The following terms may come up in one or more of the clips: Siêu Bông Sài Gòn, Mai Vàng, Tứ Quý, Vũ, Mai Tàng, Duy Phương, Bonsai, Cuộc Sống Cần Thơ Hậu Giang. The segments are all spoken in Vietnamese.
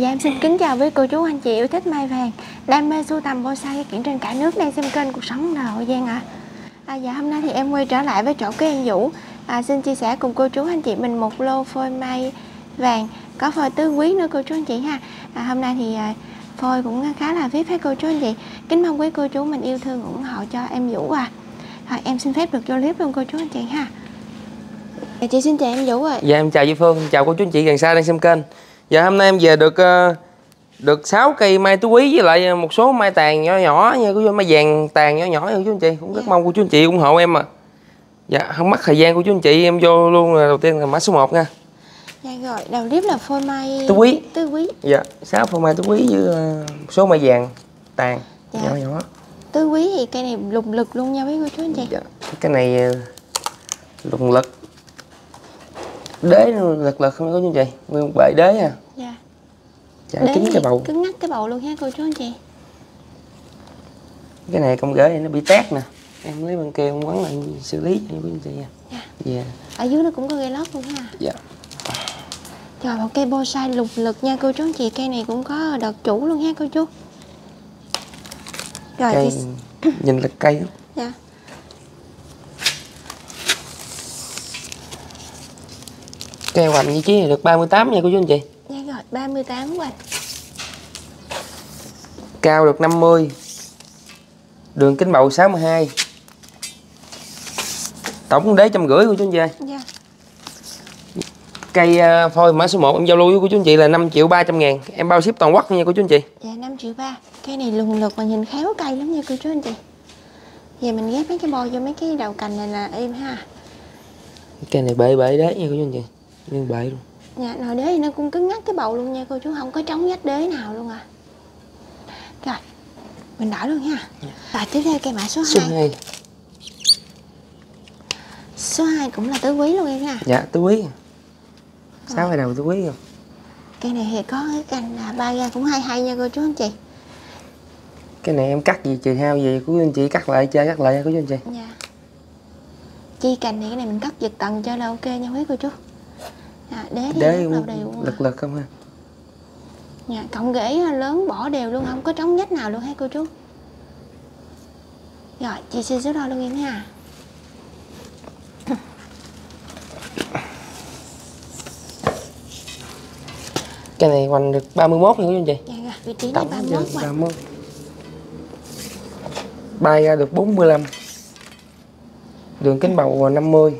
Dạ em xin kính chào với cô chú anh chị yêu thích Mai Vàng, đam mê sưu tầm bonsai các kiểu trên cả nước đang xem kênh Cuộc Sống Cần Thơ Hậu Giang ạ. Dạ hôm nay thì em quay trở lại với chỗ của em Vũ. Xin chia sẻ cùng cô chú anh chị mình một lô phôi Mai Vàng có phôi Tứ Quý nữa cô chú anh chị ha. Hôm nay thì phôi cũng khá là vip hết cô chú anh chị. Kính mong quý cô chú mình yêu thương ủng hộ cho em Vũ Rồi em xin phép được vô clip luôn cô chú anh chị ha. Chị xin chào em Vũ ạ. Dạ em chào Duy Phương, chào cô chú anh chị gần xa đang xem kênh. Dạ hôm nay em về được 6 cây mai Tứ Quý với lại một số mai tàn nhỏ nhỏ nha, của mai vàng tàn nhỏ nhỏ nha chú anh chị. Cũng rất mong cô chú anh chị ủng hộ em Dạ không mất thời gian của chú anh chị, em vô luôn đầu tiên là mã số 1 nha. Dạ rồi, đầu clip là phôi mai Tứ Quý. Dạ, 6 phôi mai Tứ Quý với một số mai vàng tàn nhỏ nhỏ. Tứ Quý thì cây này lùng lực luôn nha mấy cô chú anh chị. Dạ, cái này lùng lực. Đế lật lật không có chú anh chị, nguyên bệ đế à. Dạ. Chả kín cái bầu. Cứng ngắt cái bầu luôn ha cô chú anh chị. Cái này công gỡ này nó bị tét nè. Em lấy bằng keo em quấn lại xử lý cho quý anh chị nha. Dạ. Ở dưới nó cũng có gây lót luôn ha. Dạ. Trời, một cây bonsai lục lực nha cô chú anh chị, cây này cũng có đợt chủ luôn ha cô chú. Rồi cây... thì... nhìn là cây lắm. Dạ. Cây hoành vị trí này được 38 nha cô chú anh chị. Dạ rồi, 38 hoành. Cao được 50. Đường kính bầu 62. Tổng đế 150 cô chú anh chị. Dạ. Cây phôi mã số 1 em giao lưu với cô chú anh chị là 5.300.000. Em bao ship toàn quốc nha cô chú anh chị. Dạ 5.300.000. Cây này lùng lực mà nhìn khéo cây lắm nha cô chú anh chị. Giờ mình ghép mấy cái bo vô mấy cái đầu cành này là êm ha. Cây này bể bể đấy nha cô chú anh chị. Nguyên bệ luôn. Dạ, nồi đế thì nó cũng cứng ngắt cái bầu luôn nha cô chú, không có trống vách đế nào luôn à. Rồi, mình đỡ luôn ha. Và tiếp theo cây mã số 2. Số 2 cũng là Tứ Quý luôn em ha. Dạ, Tứ Quý. 6 cây đầu Tứ Quý rồi. Cây này thì có cái cành là 3 ra cũng 22 nha cô chú anh chị. Cái này em cắt gì trừ hao gì của anh chị cắt lại chơi, cắt lại của chú anh chị. Dạ. Chi cành này cái này mình cắt giật tầng cho là ok nha quý cô chú. Đế cũng lực lực không ha. Dạ, cộng ghế lớn bỏ đều luôn, không có trống vách nào luôn hả cô chú. Rồi, chị xin số đo luôn em ha. Cái này hoành được 31 nữa cho anh chị. Dạ, vị trí này 31 hoành. Bay ra được 45. Đường kính bầu 50.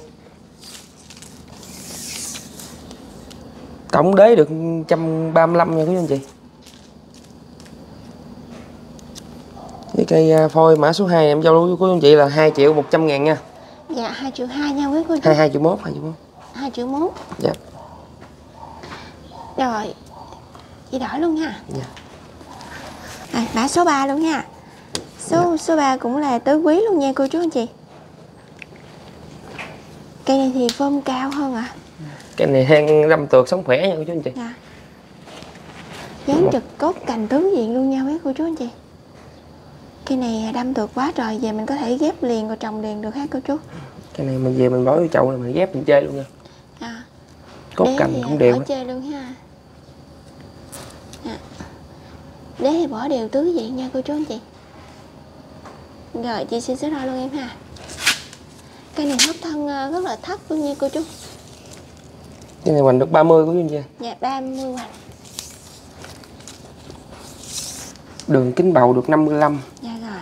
Tổng đế được 135 nha quý anh chị. Cái cây phôi mã số 2 em giao lưu với quý anh chị là 2.100.000 nha. Dạ 2.200.000 nha quý cô chú. 2.100.000. Dạ. Rồi. Chị đổi luôn ha. Dạ. Mã số 3 luôn nha. Số 3 cũng là Tứ Quý luôn nha cô chú anh chị. Cây này thì phơm cao hơn ạ. Cái này hang râm tược sống khỏe nha cô chú anh chị. Dạ. Dán trực cốt cành tướng diện luôn nha quý cô chú anh chị. Cái này đâm tược quá trời, về mình có thể ghép liền rồi trồng liền được ha cô chú. Cái này mình về mình bỏ vô chậu rồi mình ghép mình chơi luôn nha. À. Cốt cành cũng đều. Bỏ chơi luôn ha. À. Đế thì bỏ đều tứ diện nha cô chú anh chị. Rồi chị xin số đo luôn em ha. Cái này hốc thân rất là thấp luôn nha cô chú. Cái này hoành được 30 của anh chị. Dạ 30 hoành. Đường kính bầu được 55. Dạ rồi.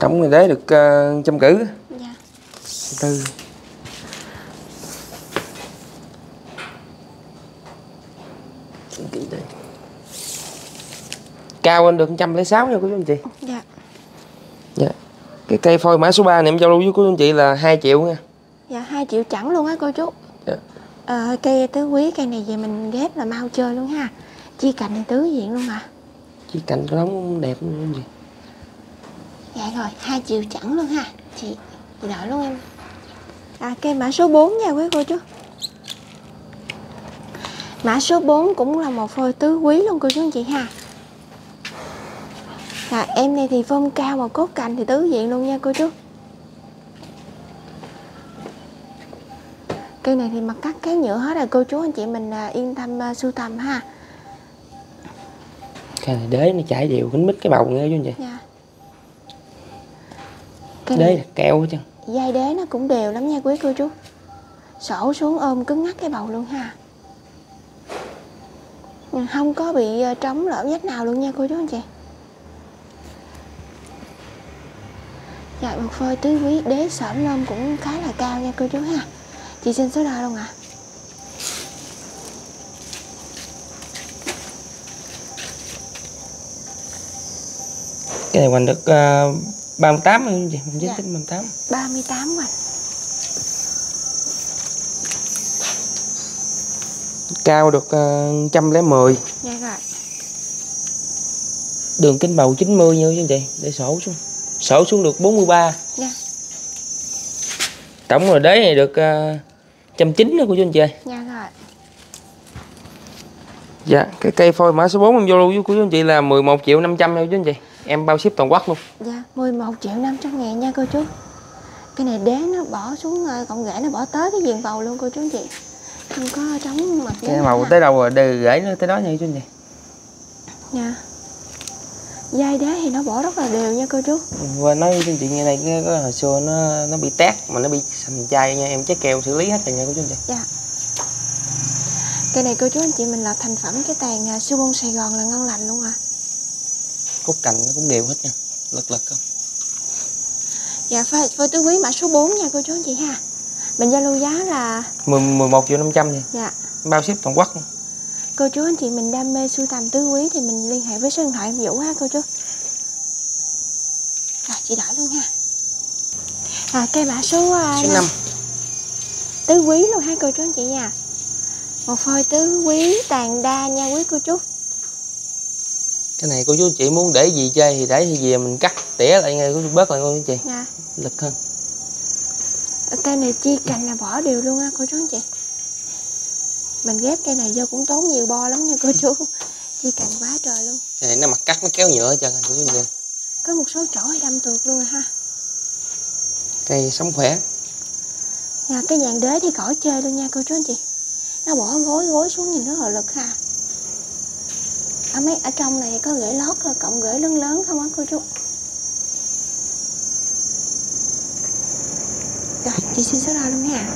Tổng người đế được 150. Dạ. 4. Cao anh được 106 nha của anh chị. Dạ. Dạ. Cái cây phôi mã số 3 này em giao lưu với của anh chị là 2.000.000 nha. Dạ 2.000.000 chẳng luôn á cô chú. Dạ. Cây Tứ Quý, cây này về mình ghép là mau chơi luôn ha. Chi cành này tứ diện luôn mà. Chi cành có đóng đẹp luôn gì. Dạ rồi 2.000.000 chẳng luôn ha. Chị đợi luôn em. Cây mã số 4 nha quý cô chú. Mã số 4 cũng là một phôi Tứ Quý luôn cô chú anh chị ha. Dạ em này thì phơm cao mà cốt cành thì tứ diện luôn nha cô chú. Cây này thì mặt cắt cái nhựa hết rồi, cô chú anh chị mình yên tâm sưu tầm ha. Cây này đế nó chảy đều kính mít cái bầu nghe chú anh chị. Dạ. Cây đế này... kẹo hết chứ. Dây đế nó cũng đều lắm nha quý cô chú. Sổ xuống ôm cứng ngắt cái bầu luôn ha. Không có bị trống lỗ vết nào luôn nha cô chú anh chị. Dạ, một phơi tứ quý đế sởm lông cũng khá là cao nha cô chú ha. Chị xin số đo luôn ạ. Cái này hoành được 38 không chị? Mình dạ. Tính 38. 38 hoành. Cao được 110. Dạ rồi. Đường kính bầu 90 như thế chị, để sổ xuống. Sổ xuống được 43. Dạ. Tổng rồi đế này được 190 đó của chú anh chị ơi. Dạ rồi. Dạ, cái cây phôi mã số 4 em vô lưu của chú anh chị là 11.500.000 nha chú anh chị. Em bao ship toàn quốc luôn. Dạ, 11.500.000 nha cô chú. Cái này đế nó bỏ xuống cộng rễ nó bỏ tới cái diện bầu luôn cô chú anh chị. Không có trống mặt. Cái màu tới đâu rồi, rễ nó tới đó nha chú anh chị. Dạ. Dây đế thì nó bỏ rất là đều nha cô chú. Và nói chương trình này nghe có hồi xưa nó bị tét mà nó bị sành chai nha, em trái keo xử lý hết rồi nha cô chú anh chị. Dạ. Cây này cô chú anh chị mình lập thành phẩm cái tàn siêu bông Sài Gòn là ngon lành luôn ạ. À. Cốt cành nó cũng đều hết nha, lật lật không. Dạ, phơi tứ quý mã số 4 nha cô chú anh chị ha. Mình giao lưu giá là 11.500.000 nha. Dạ. Bao ship toàn quốc. Cô chú anh chị mình đam mê sưu tầm tứ quý thì mình liên hệ với số điện thoại em Vũ ha cô chú. Rồi chị đổi luôn ha. Cây mã số 5. Tứ quý luôn ha cô chú anh chị nha. Một phôi tứ quý tàn đa nha quý cô chú. Cái này cô chú chị muốn để gì chơi thì để, thì về mình cắt tỉa lại ngay, cô chú bớt lại cô chú chị. Dạ. Lực hơn. Cây này chia cành là bỏ đều luôn ha cô chú anh chị. Mình ghép cây này vô cũng tốn nhiều bo lắm nha cô chú. Chi cành quá trời luôn. Cái này nó mặt cắt nó kéo nhựa chân rồi cô chú nha. Có một số chỗ hay đâm tuột luôn rồi ha. Cây sống khỏe. Nhà cái vàng đế thì cỏ chơi luôn nha cô chú anh chị. Nó bỏ gối xuống nhìn nó hồi lực ha. Ở trong này có rễ lót rồi, cộng rễ lớn không á cô chú. Rồi chị xin số đo luôn nha.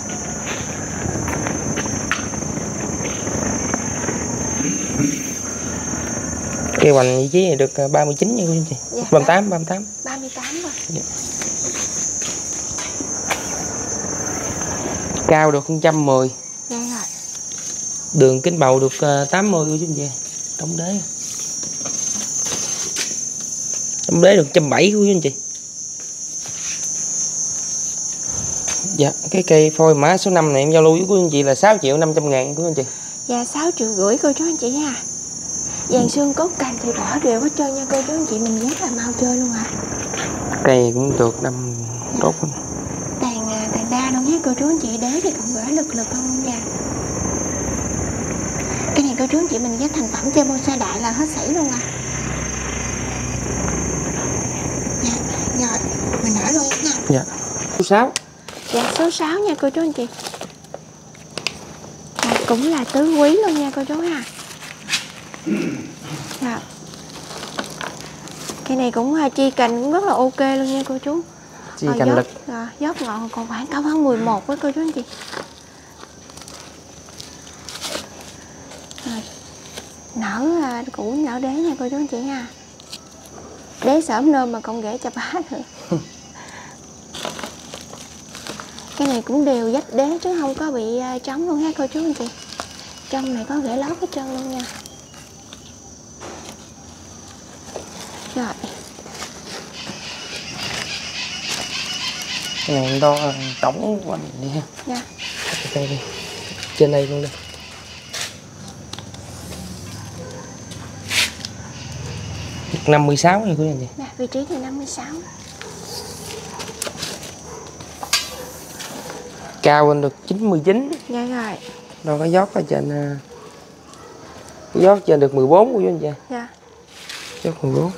Cây hoành vị trí này được 39 nha cô chú chị. Dạ, 38 rồi. Dạ. Cao được 110. Dạ rồi. Đường kính bầu được 80 cô chú chị. Tổng đế được 170 cô chú chị. Dạ, cái cây phôi mã số 5 này em giao lưu với cô chú chị là 6.500.000 cô chú chị. Dạ, 6.500.000 cô chú anh chị ha. Vàng xương cốt cành thì bỏ đều hết trơn nha cô chú anh chị, mình ghét là mau chơi luôn ạ. Cây cũng được đâm tốt lắm. Tàn đa luôn nhé cô chú anh chị, đế thì còn gỡ lực không nha. Cái này cô chú anh chị mình ghép thành phẩm chơi bonsai đại là hết sảy luôn ạ. Dạ, rồi mình nở luôn nha. Dạ. Số 6. Dạ, số 6 nha cô chú anh chị. Dạ, cũng là tứ quý luôn nha cô chú ha. Dạ. Cây này cũng chi cành cũng rất là ok luôn nha cô chú. Chi cành dốc, lực dốc ngọn còn khoảng cao hơn 11 với cô chú anh chị. Rồi. Nở củ nở đế nha cô chú anh chị nha. Đế sởm nôm mà còn ghẻ chà bá nữa. Cái này cũng đều dách đế chứ không có bị trống luôn ha cô chú anh chị. Trong này có ghẻ lót hết trơn luôn nha. Rồi. Cái này đo tổng của mình đi ha. Dạ. Đây đi. Trên đây luôn đi. Được 56 này của anh chị. Dạ, vị trí thì 56. Cao lên được 99. Dạ rồi. Đo cái giót ở trên. Giót trên được 14 của anh chị. Dạ. Giót 14.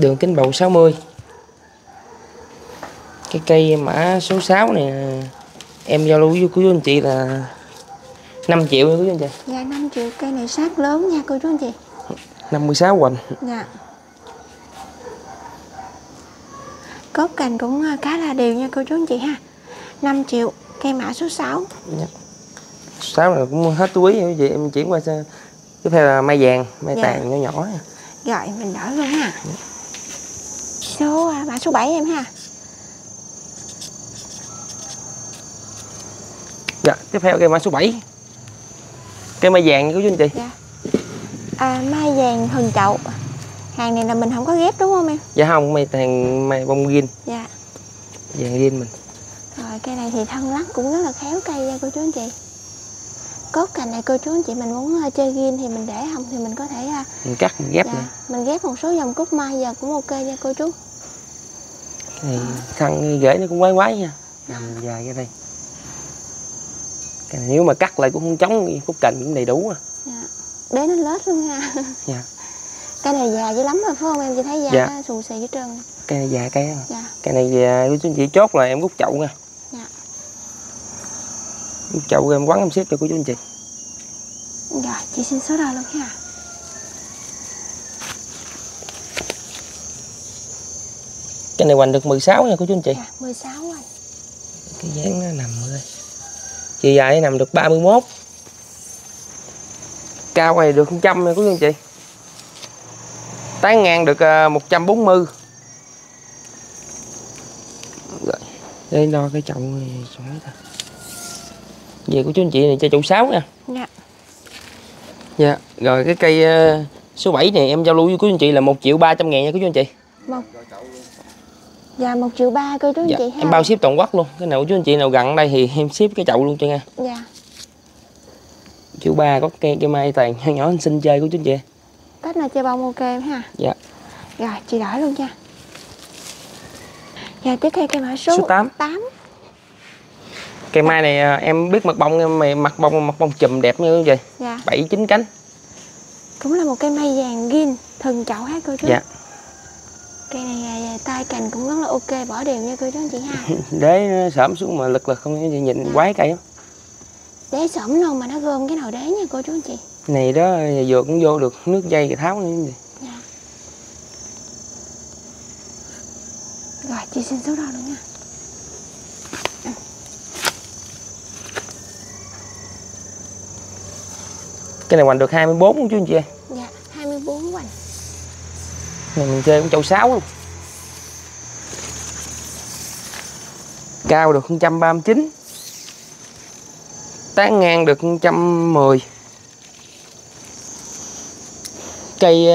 Đường kính bầu 60. Cái cây mã số 6 này em giao lưu với cô chú anh chị là 5 triệu nha cô chú anh chị. Dạ 5 triệu cây này sát lớn nha cô chú anh chị. 56 hoành. Dạ. Cốt cành cũng khá là đều nha cô chú anh chị ha. 5 triệu cây mã số 6. Dạ. 6 là cũng hết túi nha chị, em chuyển qua tiếp theo là mai vàng, mai dạ. Tàn nhỏ nhỏ. Rồi mình đổi luôn ha. Dạ. Số mã số 7 em ha. Dạ, tiếp theo cây mã số 7. Cây mai vàng của chú anh chị. Dạ. À, mai vàng hừng chậu. Hàng này là mình không có ghép đúng không em? Dạ không, mai bông gin. Dạ. Vàng gin mình. Rồi cây này thì thân lắc cũng rất là khéo cây nha cô chú anh chị. Cốt cành này cô chú anh chị mình muốn chơi gin thì mình để không thì mình có thể mình cắt mình ghép dạ, mình ghép một số dòng cúc mai giờ cũng ok nha cô chú. Cái này thân rễ nó cũng quái quái nha. Nằm dài cái đây. Cái này nếu mà cắt lại cũng không trống, cúc cành cũng đầy đủ à. Dạ. Để nó lết luôn ha. Dạ. Cái này già dữ lắm rồi phải không em? Chị thấy già dạ. Xù xì hết trơn. Cái này già cây. Dạ. Cái này già chú anh chị chốt là em rút chậu nha. Dạ. Rút chậu em quắn em xếp cho cô chú anh chị. Rồi, chị xin số đo luôn ha. Cái này hoành được 16 nha cô chú anh chị. Dạ, 16 rồi. Cái dáng nó nằm rồi. Chiều dài này nằm được 31. Cao này được 100 nha quý anh chị. Tán ngang được 140. Rồi. Đây đo cái chậu này ta. Về của chú anh chị này cho chậu 6 nha. Dạ. Dạ, rồi cái cây số 7 này em giao lưu với quý anh chị là 1.300.000 nha quý chú anh chị. Vâng. Dạ 1.300.000 cô chú anh dạ, chị ha. Em bao ship toàn quốc luôn. Cái nào chú anh chị nào gần đây thì em ship cái chậu luôn cho nha. Dạ. 1.300.000 có cây mai tàn nhỏ nhỏ anh xin chơi của chú anh chị. Tết này chơi bông ok em ha. Dạ. Rồi chị đổi luôn nha. Dạ tiếp theo cây mã số 8. Cây mai này em biết mặt bông mặt bông chùm đẹp như vậy. Dạ. 7-9 cánh. Cũng là một cây mai vàng gin thần chậu hết cô chú. Dạ. Cây này tay cành cũng rất là ok, bỏ đều nha cô chú anh chị ha. Đế nó sởm xuống mà lực không chị nhìn dạ. Quái cây lắm. Đế sởm luôn mà nó gom cái nồi đế nha cô chú anh chị. Này đó vừa cũng vô được nước dây cái tháo nữa dạ. Rồi chị xin số đo luôn nha. Cái này hoành được 24 không chú anh chị? Dạ 24 hoành. Này mình chơi cũng chậu 6 luôn. Cao được 139. Tán ngang được 110. Cây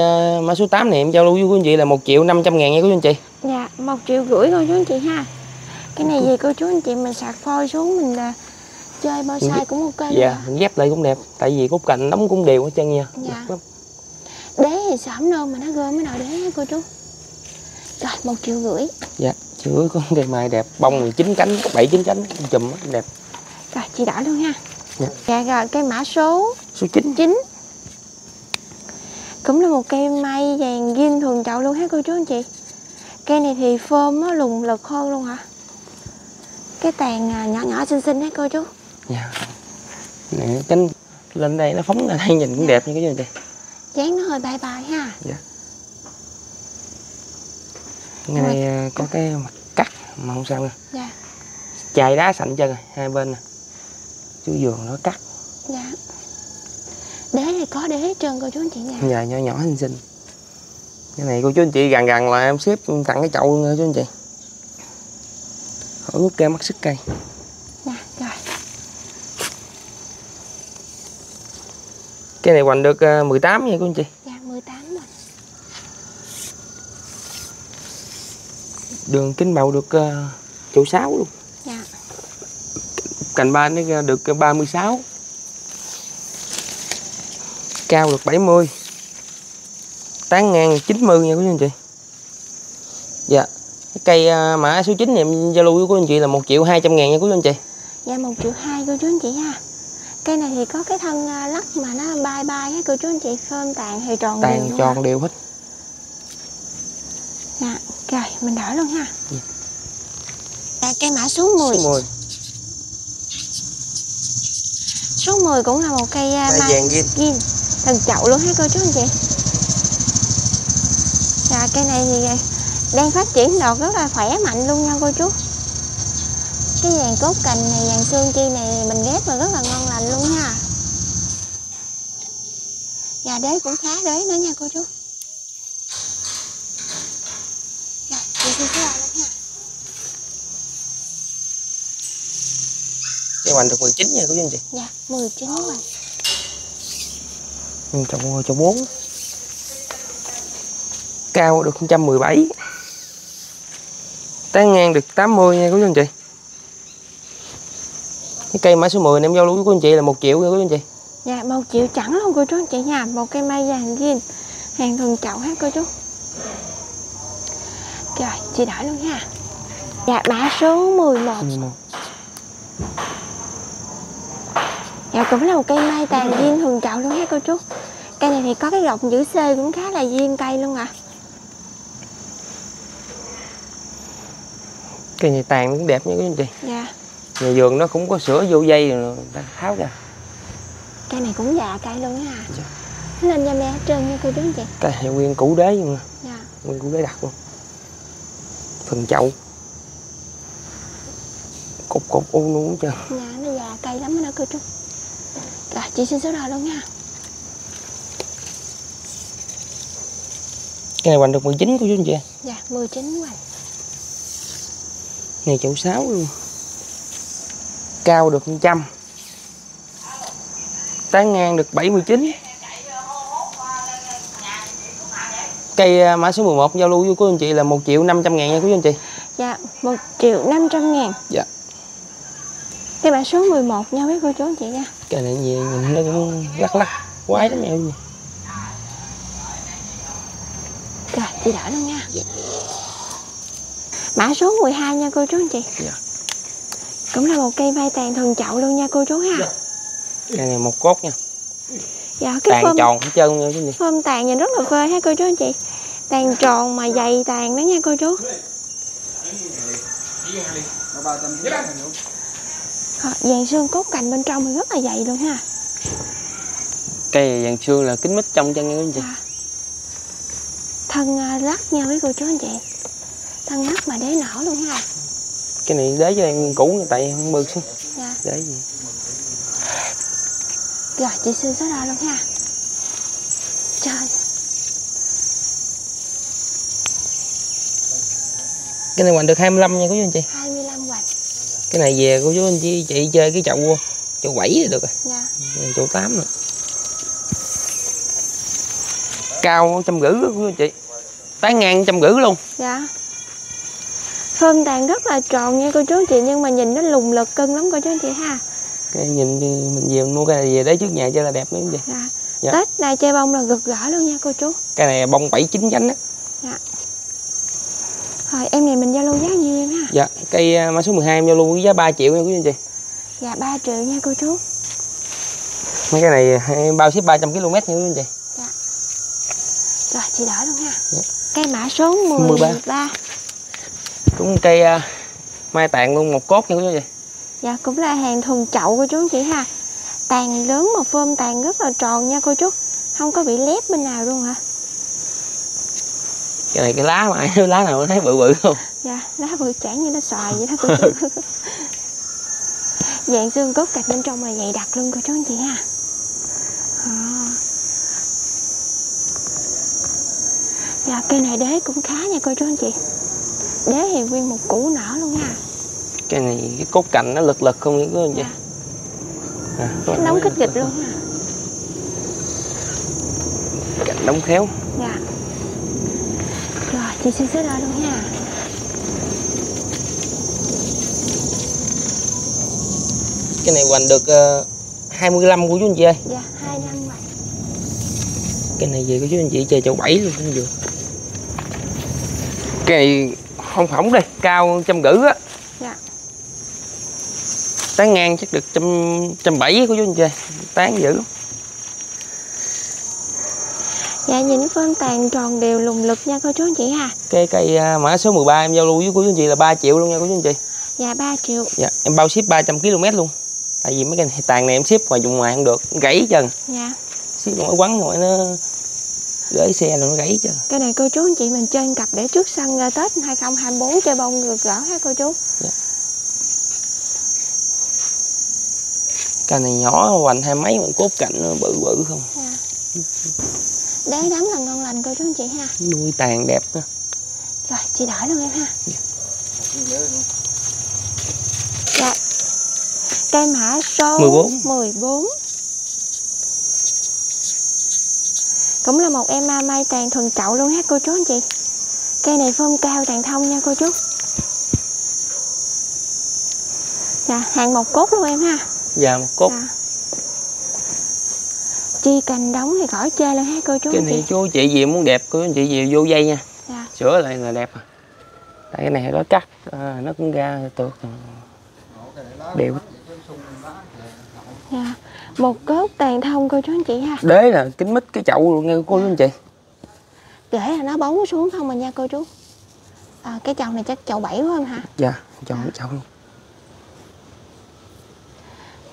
mã số 8 này em giao lưu với quý anh chị là 1.500.000 nha quý anh chị. Dạ 1.500.000 cô chú anh chị ha. Cái này về cô chú anh chị mình sạc phôi xuống mình là chơi bao size cũng ok. Dạ nha. Mình ghép lại cũng đẹp. Tại vì cốt cạnh đóng cũng đều hết trơn nha. Dạ. Đế thì sởm luôn mà nó gom cái nào đế nha cô chú. Rồi 1.500.000. Dạ 1.500.000 con cây mai đẹp. Bông 19 cánh, 7-9 cánh chùm đẹp. Rồi chị đã luôn ha. Dạ. Dạ rồi cây mã số 9. Cũng là một cây mai vàng gin thường chậu luôn hết cô chú anh chị. Cây này thì phơm nó lùng lực hơn luôn hả? Cái tàn nhỏ nhỏ xinh xinh hết cô chú. Dạ. Này, cánh lên đây nó phóng ra đây nhìn cũng dạ. Đẹp như cái gì vậy. Dáng nó hơi bay bay ha. Dạ. Cái này mà... có cái mặt cắt mà không sao nha. Dạ. Chài đá sạnh chân rồi, hai bên nè. Chú vườn nó cắt. Dạ. Đế này có đế hết trơn cô chú anh chị nha. Dạ nhỏ nhỏ xinh xinh. Cái này cô chú anh chị gần là em xếp tặng cái chậu luôn nha chú anh chị. Khỏi cây mất sức cây. Dạ rồi. Cái này hoành được 18 nha cô anh chị. Dạ 18 rồi. Đường kính bầu được chậu 6 luôn. Dạ. Cành ba nó được 36. Cao được 70. Tán ngang 90 nha quý anh chị. Dạ. Cây mã số 9 này em giao lưu với quý anh chị là 1.200.000 nha quý anh chị. Dạ 1.200.000 cô chú anh chị ha. Cây này thì có cái thân lắc mà nó bay bay hết cô chú anh chị. Phơm tàn thì tròn đều. Tàn tròn đều hết. Dạ. Rồi mình đổi luôn ha. Dạ. Cây mã số 10. Số 10 cũng là một cây mai vàng ghim thần chậu luôn hả cô chú anh chị? Dạ, cây này thì đang phát triển đọt rất là khỏe mạnh luôn nha cô chú. Cái vàng cốt cành này, vàng xương chi này mình ghép mà rất là ngon lành luôn ha. Dạ, đế cũng khá đế nữa nha cô chú. Dạ, chị xin cái loại luôn ha. Cây hoành được 19 nha cô chú anh chị. Dạ, 19 hoành. Nhưng trọng hơi cho 4. Cao được 117. Tán ngang được 80 nha cô chú anh chị. Cái cây mã số 10 em giao lưu của anh chị là 1 triệu nha cô chú anh chị. Dạ, 1 triệu chẳng luôn cô chú anh chị nha. Một cây mai vàng ghim hàng thường chậu hết cô chú. Rồi, chị đổi luôn ha. Dạ, mã số 11. Dạ, cũng là một cây mai tàn viên thường chậu luôn hả cô chú. Cây này thì có cái gọng giữ C cũng khá là viên cây luôn ạ. Cây này tàn cũng đẹp nha các anh chị. Dạ. Nhà vườn nó cũng có sữa vô dây rồi ta tháo ra. Cây này cũng già cây luôn á. Dạ. Lên da me hết trơn nha cô chú anh chị. Cây này nguyên củ đế luôn. Dạ. Nguyên củ đế đặc luôn. Phần chậu. Cục u luôn chưa. Dạ, nó già cây lắm đó cô chú. Rồi, chị xin số đo luôn nha. Cái này hoành được 19 của chú anh chị. Dạ, 19 hoành. Này chậu 6 luôn. Cao được 100. Tán ngang được 79. Cây mã số 11 giao lưu với cô anh chị là 1.500.000 nha quý anh chị. Dạ, 1.500.000. Dạ. Cây mã số 11 nha quý cô chú anh chị nha. Cây này gì nhìn nó cũng lắc quái lắm mèo gì. Rồi, chị đỡ luôn nha. Dạ. Mã số 12 nha cô chú anh chị. Dạ. Cũng là một cây mai tàn thần chậu luôn nha cô chú ha. Dạ. Cây này một cốt nha. Dạ, cái tàn phơm tròn hết trơn nha chú. Phơm tàn nhìn rất là phê ha cô chú anh chị. Tàn tròn mà dày tàn đó nha cô chú. Vàng xương cốt cành bên trong thì rất là dày luôn ha. Cây vàng xương là kính mít trong chân nha quý anh chị. Dạ. Thân lắc nha quý cô chú anh chị. Thân lắc mà đế nở luôn ha. Cái này đế cho em cũ tại không bực xuống. Dạ. Đế gì. Rồi chị xin số đo luôn ha. Trời. Cái này hoành được 25 nha cô chú anh chị. 25 hoành. Cái này về cô chú anh chị chơi cái chậu 7 được rồi. Dạ. Chậu 8 rồi. Cao 150 cô chú chị. Tán ngang 150 luôn. Dạ. Phơm tàn rất là tròn nha cô chú anh chị, nhưng mà nhìn nó lùng lực cân lắm cô chú anh chị ha. Cái nhìn mình về mình mua cái này về đấy trước nhà chơi là đẹp lắm chị. Dạ. Dạ. Tết này chơi bông là rực rỡ luôn nha cô chú. Cái này bông 7-9 nhánh á. Dạ. Rồi em này mình giao lưu giá nhiêu em ha? Dạ, cây mã số 12 em giao lưu với giá 3 triệu nha quý anh chị. Dạ, 3 triệu nha cô chú. Mấy cái này em bao ship 300 km nha quý anh chị. Dạ. Rồi chị đỡ luôn ha. Dạ. Cây mã số 13. Cũng cây mai tàn luôn, một cốt nha quý anh chị. Dạ, cũng là hàng thuần chậu cô chú anh chị ha. Tàn lớn mà phơm tàn rất là tròn nha cô chú. Không có bị lép bên nào luôn hả? Cái này cái lá mà ai lá nào nó thấy bự bự không? Dạ, lá bự chản như nó xoài vậy đó cô chú. Dạng xương cốt cạch bên trong là dày đặc luôn cô chú anh chị ha. À. Dạ, cây này đế cũng khá nha cô chú anh chị. Đế thì nguyên một củ nở luôn ha. Cái này cái cốt cạnh nó lật lật không những anh chị. Dạ. À, nóng kích dịch luôn ha. Cạnh đóng khéo. Dạ. Chị xin xếp ra luôn nha. Cái này hoành được 25 của chú anh chị ơi. Dạ, 25 hoành. Cái này về của chú anh chị chơi chậu 7 luôn cũng được. Cái này không phỏng đây, cao 150 á. Dạ. Tán ngang chắc được 170 của chú anh chị. Tán dữ. Dạ, nhìn phơm tàn tròn đều lùng lực nha cô chú anh chị ha. Cây mã số 13 em giao lưu với cô chú anh chị là 3 triệu luôn nha cô chú anh chị. Dạ 3 triệu. Dạ, em bao ship 300 km luôn. Tại vì mấy cái tàn này em ship ngoài vùng ngoài không được, gãy chân. Dạ. Ship mỗi quán rồi nó gửi xe rồi nó gãy chân. Cái này cô chú anh chị mình chơi cặp để trước sân Tết 2024 chơi bông ngược gỡ ha cô chú. Dạ. Cái này nhỏ hoành hai mấy mà cốt cạnh nó bự bự không. Dạ. Đế đắm là ngon lành cô chú anh chị ha. Nuôi tàn đẹp nữa. Rồi chị đợi luôn em ha. Dạ. Dạ. Cây mã số 14 cũng là một em mai tàn thuần chậu luôn hát cô chú anh chị. Cây này phơm cao tàn thông nha cô chú. Dạ hàng một cốt luôn em ha. Dạ một cốt. Dạ. Chi cành đóng thì khỏi chê luôn hát cô chú. Cái này chị. Chú chị gì muốn đẹp cô chị gì vô dây nha. Dạ. Sửa lại là đẹp. Tại cái này nó cắt nó cũng ra tược đều. Dạ. Một cốt tàn thông cô chú anh chị ha. Đế là kính mít cái chậu luôn nghe cô chú anh chị. Rễ là nó bóng xuống không mà nha cô chú. À, cái chậu này chắc chậu 7 phải không hả? Dạ, chậu à. Chậu luôn.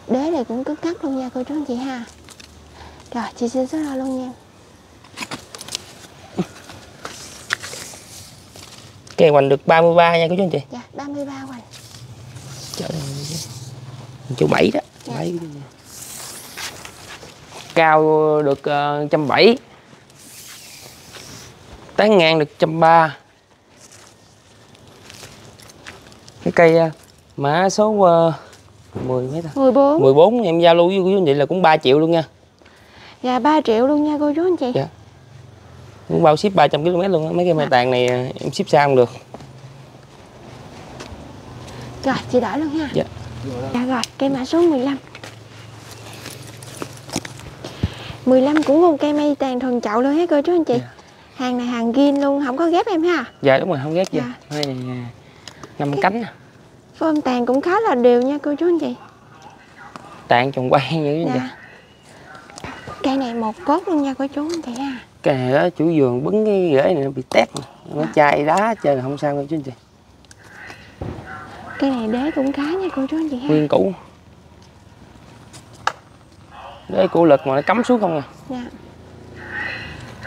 Đế này cũng cứ cắt luôn nha cô chú anh chị ha. Rồi chị xin số đo luôn nha. Cây hoành được 33 nha cô chú anh chị. Dạ, 33 hoành. Chậu 7 đó. Dạ. 7. Cao được 170. Tán ngang được 130. Cái cây mã số 10 mấy ta? 14. 14 em giao lưu với cô chú anh chị là cũng 3 triệu luôn nha. Dạ 3 triệu luôn nha cô chú anh chị. Dạ. Cũng bao ship 300 km luôn á, mấy cây mai tàn này em ship xa không được. Rồi chị đợi luôn ha. Dạ. Dạ rồi, cây mã số 15. 15 cũng một cây mai tàn thuần chậu luôn hết cô chú anh chị. Dạ. Hàng này hàng gin luôn, không có ghép em ha. Dạ đúng rồi, không ghép gì. Dạ. 5 cánh. Phơm tàn cũng khá là đều nha cô chú anh chị. Tàn trồng quay như vậy. Dạ. Cây này một cốt luôn nha cô chú anh chị ha. Cái này đó chủ vườn bứng cái rễ này nó bị tét mà. Nó chai đá chơi là không sao cô chú anh chị. Cái này đế cũng khá nha cô chú anh chị ha. Nguyên cũ. Đế cũ lực mà nó cắm xuống không à. Dạ.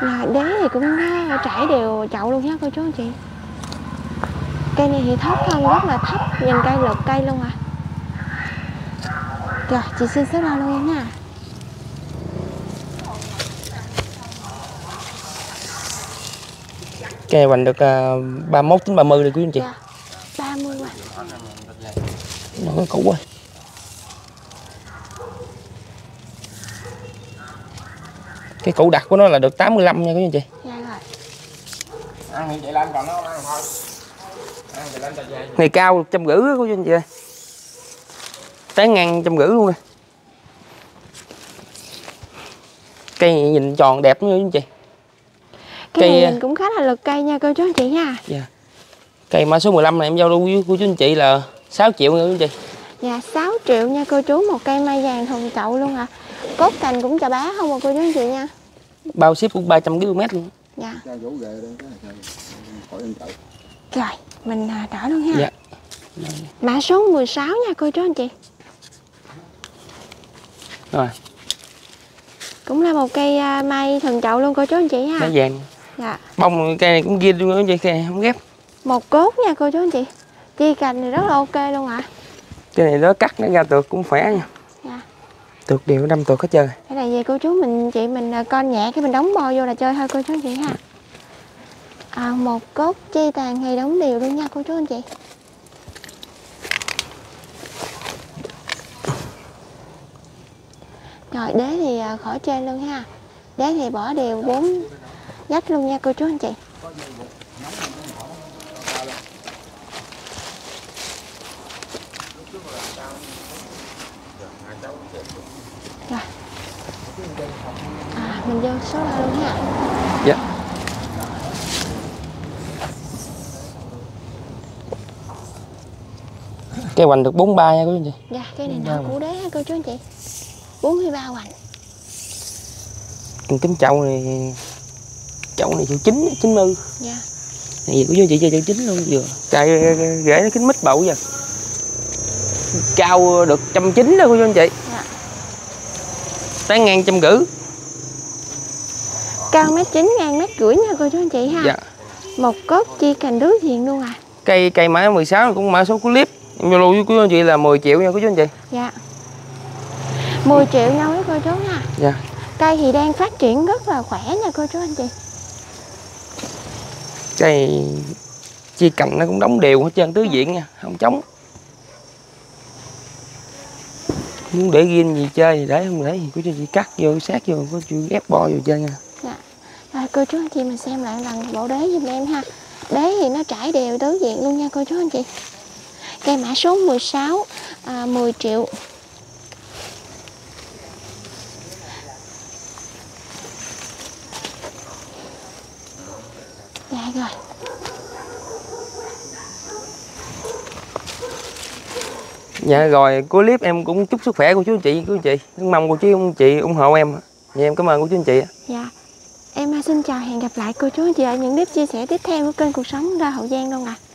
Là đế thì cũng trải đều chậu luôn nha cô chú anh chị. Cây này thì thấp không, rất là thấp, nhìn cây lực cây luôn à. Rồi chị xin số đo luôn em nha. Cây hoành được 31 đến 30 rồi quý anh chị. Dạ. 30 hoành. Nó cũ rồi. Cái cũ đặc của nó là được 85 nha quý anh chị. Dạ rồi. Ăn thì chạy lên còn nó ăn thôi. Ăn chạy lên chạy về. Này cao 150 á quý anh chị ơi. Tán ngang 150 luôn nè. Cây nhìn tròn đẹp nha quý anh chị. Cái cây này mình cũng khá là lực cây nha cô chú anh chị nha. Dạ. Cây mã số 15 này em giao lưu với cô chú anh chị là 6 triệu nha cô chú anh chị. Dạ 6 triệu nha cô chú, một cây mai vàng thuần chậu luôn hả? Cốt cành cũng chà bá không mà cô chú anh chị nha. Bao ship cũng 300 km luôn. Dạ. Rồi, mình đỡ luôn ha. Dạ. Mã số 16 nha cô chú anh chị. Rồi. Cũng là một cây mai thuần chậu luôn cô chú anh chị ha. Mai vàng. Dạ. Bông cây này cũng ghi luôn anh chị, cây này không ghép. Một cốt nha cô chú anh chị. Chi cành thì rất là ok luôn ạ. À. Cái này nó cắt nó ra tược cũng khỏe nha. Dạ. Tược đều đâm tược hết trơn. Cái này về cô chú mình chị mình con nhẹ cái mình đóng bo vô là chơi thôi cô chú anh chị ha. À, một cốt chi tàn thì đóng đều luôn nha cô chú anh chị. Rồi đế thì khỏi chê luôn ha. Đế thì bỏ đều 4 dách luôn nha cô chú anh chị. Rồi. À, mình vô số đo luôn ha. Dạ. Cây hoành được 43 nha cô chú anh chị. Dạ, cây này nó cũ đế ha cô chú anh chị. 43 hoành. Kính chậu này chậu 9, 90. Dạ. Này gì của chú chị chơi chậu 9 luôn vừa. Cây rễ nó kính mít bậu vậy. cao được 190 đó cô chú anh chị. Dạ. Tán ngang 150. Cao 1m9, ngang 1m rưỡi nha cô chú anh chị ha. Dạ. Một cốt chi cành đứa diện luôn à. Cây mã 16 cũng mã số clip. Em lưu với cô chú anh chị là 10 triệu nha cô chú anh chị. Dạ. 10 triệu nhau với cô chú ha. Dạ. Cây thì đang phát triển rất là khỏe nha cô chú anh chị. Cây chi cành nó cũng đóng đều hết trơn tứ diện nha, không trống. Muốn để riêng gì chơi thì để, không để thì cô chú anh chị cắt vô, sát vô, có chuyện ép bo vô chơi nha. Dạ. Rồi cô chú anh chị mình xem lại lần bộ đế giùm em ha. Đế thì nó trải đều tứ diện luôn nha cô chú anh chị. Cây mã số 16, 10 triệu. Dạ rồi. Dạ rồi, cuối clip em cũng chúc sức khỏe của chú anh chị, mong cô chú anh chị ủng hộ em. Dạ em cảm ơn cô chú anh chị. Dạ. Em xin chào, hẹn gặp lại cô chú anh chị ở những clip chia sẻ tiếp theo của kênh Cuộc Sống Cần Thơ Hậu Giang đâu ạ.